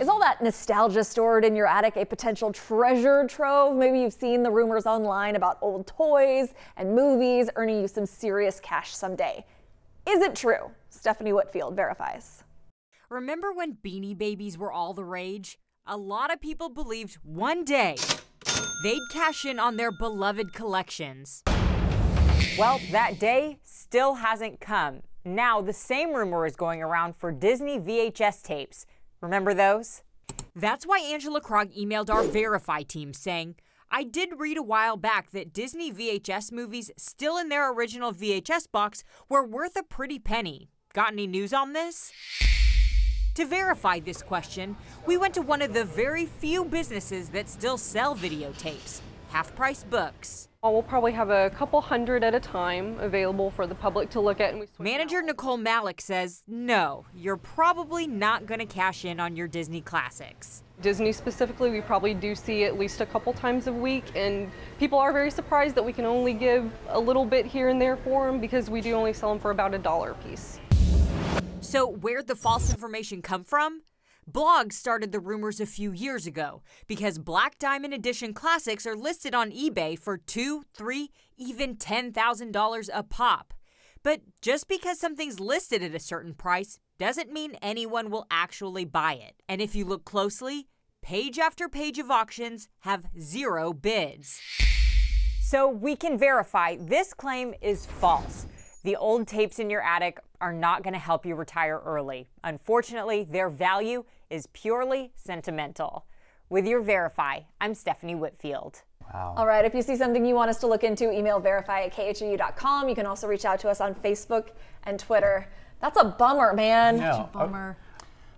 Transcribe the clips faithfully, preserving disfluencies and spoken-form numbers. Is all that nostalgia stored in your attic a potential treasure trove? Maybe you've seen the rumors online about old toys and movies earning you some serious cash someday. Is it true? Stephanie Whitfield verifies. Remember when Beanie Babies were all the rage? A lot of people believed one day they'd cash in on their beloved collections. Well, that day still hasn't come. Now the same rumor is going around for Disney V H S tapes. Remember those? That's why Angela Krog emailed our Verify team saying, I did read a while back that Disney V H S movies still in their original V H S box were worth a pretty penny. Got any news on this? To verify this question, we went to one of the very few businesses that still sell videotapes, Half Price Books. Well, we'll probably have a couple hundred at a time available for the public to look at. And we Manager Nicole Malik says, no, you're probably not going to cash in on your Disney classics. Disney specifically, we probably do see at least a couple times a week, and people are very surprised that we can only give a little bit here and there for them because we do only sell them for about a dollar a piece. So where'd the false information come from? Blogs started the rumors a few years ago because Black Diamond Edition classics are listed on eBay for two, three, even ten thousand dollars a pop. But just because something's listed at a certain price doesn't mean anyone will actually buy it. And if you look closely, page after page of auctions have zero bids. So we can verify this claim is false. The old tapes in your attic are not going to help you retire early. Unfortunately, their value is purely sentimental. With your Verify, I'm Stephanie Whitfield. Wow. All right, if you see something you want us to look into, email verify at K H O U dot com. You can also reach out to us on Facebook and Twitter. That's a bummer, man. No. Such a bummer. Okay.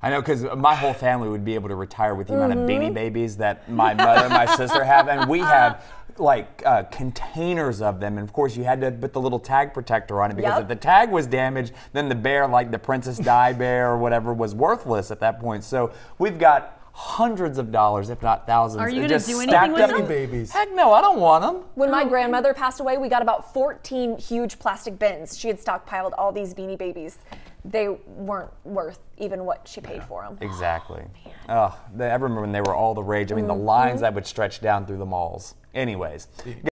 I know, because my whole family would be able to retire with the mm-hmm. amount of Beanie Babies that my mother and my sister have, and we have like uh, containers of them, and of course you had to put the little tag protector on it because yep. if the tag was damaged, then the bear, like the Princess Di bear or whatever, was worthless at that point. So we've got hundreds of dollars, if not thousands. Are you going to do anything with them? Babies. Heck no, I don't want them. When my grandmother passed away, we got about fourteen huge plastic bins. She had stockpiled all these Beanie Babies. They weren't worth even what she paid yeah, for them. Exactly. Oh, oh, I remember when they were all the rage. I mean, mm-hmm. the lines that would stretch down through the malls. Anyways.